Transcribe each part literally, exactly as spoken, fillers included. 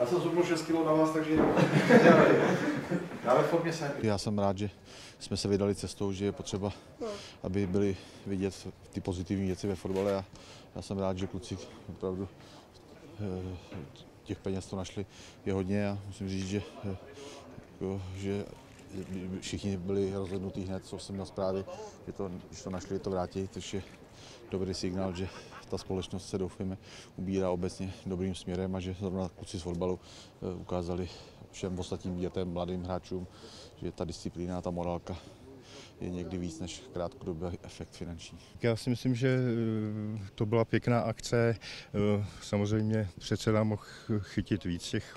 Já jsem zhubnul šest kilo na vás, takže dáme formě se. Já jsem rád, že jsme se vydali cestou, že je potřeba, aby byly vidět ty pozitivní věci ve fotbale. A já jsem rád, že kluci opravdu těch peněz to našli je hodně a musím říct, že, jo, že všichni byli rozhodnutí hned, co jsem měl zprávy, že to, když to našli, to vrátí, což je dobrý signál, že ta společnost se doufáme ubírá obecně dobrým směrem a že zrovna kluci z fotbalu ukázali všem ostatním dětem, mladým hráčům, že ta disciplína a ta morálka je někdy víc než krátkodobý efekt finanční. Já si myslím, že to byla pěkná akce. Samozřejmě předseda mohl chytit víc těch,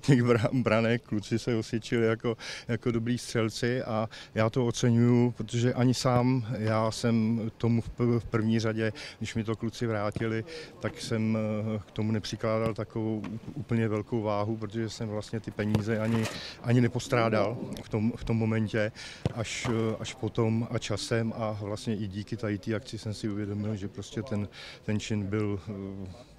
těch branek, kluci se osvědčili jako, jako dobrý střelci a já to oceňuju, protože ani sám já jsem tomu v první řadě, když mi to kluci vrátili, tak jsem k tomu nepřikládal takovou úplně velkou váhu, protože jsem vlastně ty peníze ani, ani nepostrádal v tom, v tom momentě, až až potom a časem a vlastně i díky tady té akci jsem si uvědomil, že prostě ten, ten čin byl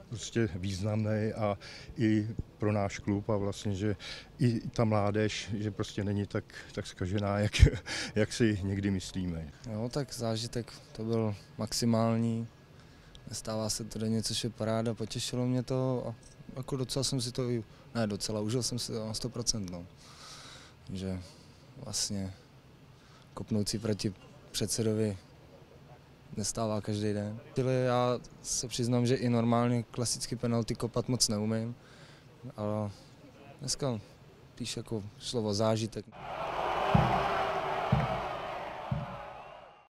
prostě významný a i pro náš klub a vlastně, že i ta mládež, že prostě není tak, tak zkažená, jak, jak si někdy myslíme. No tak zážitek to byl maximální, nestává se to denně, což je paráda, potěšilo mě to a jako docela jsem si to, ne docela, užil jsem si to na sto procent, no. Že vlastně kopnout si proti předsedovi nestává každý den. Já se přiznám, že i normálně klasicky penalty kopat moc neumím, ale dneska píš jako slovo zážitek.